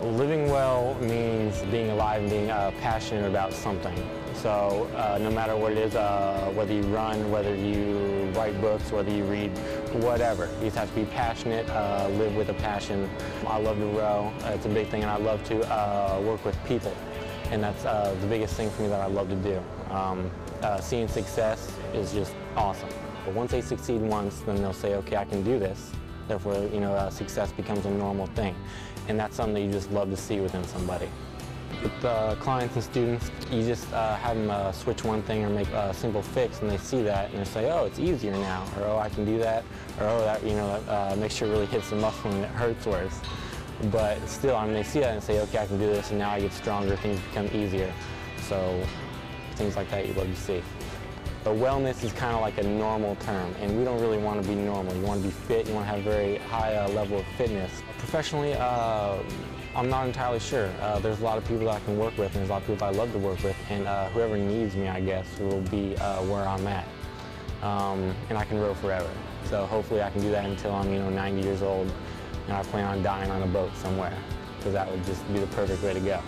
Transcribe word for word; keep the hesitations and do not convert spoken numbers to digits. Living well means being alive and being uh, passionate about something. So uh, no matter what it is, uh, whether you run, whether you write books, whether you read, whatever. You just have to be passionate, uh, live with a passion. I love to row. It's a big thing, and I love to uh, work with people. And that's uh, the biggest thing for me that I love to do. Um, uh, seeing success is just awesome. But once they succeed once, then they'll say, okay, I can do this. Therefore, you know, uh, success becomes a normal thing. And that's something that you just love to see within somebody. With uh, clients and students, you just uh, have them uh, switch one thing or make a simple fix, and they see that and they say, oh, it's easier now, or oh, I can do that, or oh, that, you know, uh, make sure it really hits the muscle and it hurts worse. But still, I mean, they see that and say, okay, I can do this, and now I get stronger, things become easier. So things like that you love to see. But wellness is kind of like a normal term, and we don't really want to be normal. You want to be fit, you want to have a very high uh, level of fitness. Professionally, uh, I'm not entirely sure. Uh, there's a lot of people that I can work with, and there's a lot of people I love to work with, and uh, whoever needs me, I guess, will be uh, where I'm at. Um, and I can row forever. So hopefully I can do that until I'm, you know, ninety years old, and I plan on dying on a boat somewhere, because that would just be the perfect way to go.